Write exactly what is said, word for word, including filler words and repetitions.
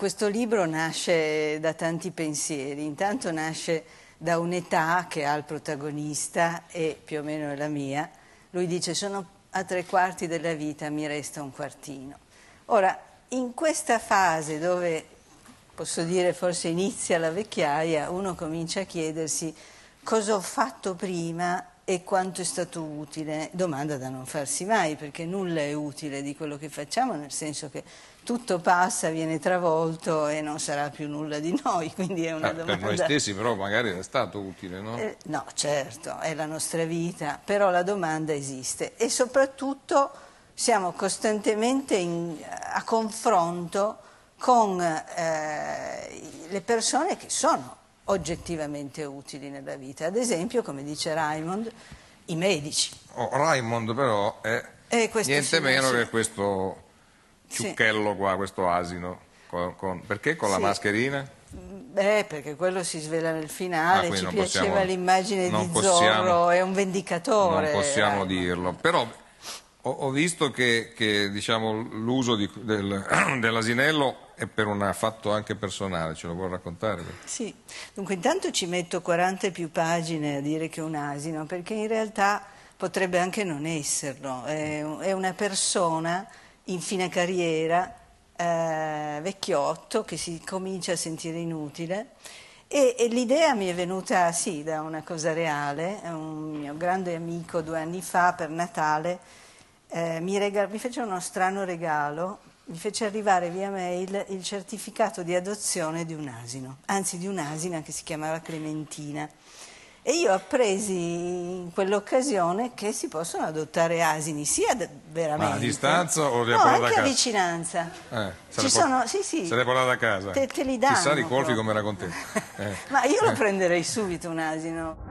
Questo libro nasce da tanti pensieri, intanto nasce da un'età che ha il protagonista e più o meno è la mia. Lui dice: sono a tre quarti della vita, mi resta un quartino. Ora, in questa fase dove, posso dire, forse inizia la vecchiaia, uno comincia a chiedersi cosa ho fatto prima e quanto è stato utile. Domanda da non farsi mai, perché nulla è utile di quello che facciamo, nel senso che tutto passa, viene travolto e non sarà più nulla di noi, quindi è una ah, domanda... Per noi stessi però magari è stato utile, no? Eh, no, certo, è la nostra vita, però la domanda esiste e soprattutto siamo costantemente in, a confronto con eh, le persone che sono oggettivamente utili nella vita, ad esempio, come dice Raimond, i medici. Oh, Raimond però è eh, niente meno che questo... ciucchello, sì. Qua, questo asino, con, con, perché con la sì. mascherina? Beh, perché quello si svela nel finale, ah, ci piaceva l'immagine di possiamo, Zorro, è un vendicatore. Non possiamo Raimond. dirlo, però ho, ho visto che, che diciamo, l'uso del, dell'asinello è per un fatto anche personale, ce lo vuoi raccontare? Sì, dunque intanto ci metto quaranta e più pagine a dire che è un asino, perché in realtà potrebbe anche non esserlo, è, è una persona... in fine carriera, eh, vecchiotto, che si comincia a sentire inutile e, e l'idea mi è venuta sì da una cosa reale. Un mio grande amico due anni fa per Natale eh, mi, mi fece uno strano regalo, mi fece arrivare via mail il certificato di adozione di un asino, anzi di un'asina che si chiamava Clementina. E io appresi in quell'occasione che si possono adottare asini sia veramente... Ma a distanza o li ha no, portati a casa? No, anche a vicinanza. Eh, se, Ci le sono, sì, sì, se le portate a casa? Te, te li danno. Chissà i colpi come era contento. Eh. Ma io lo prenderei subito un asino.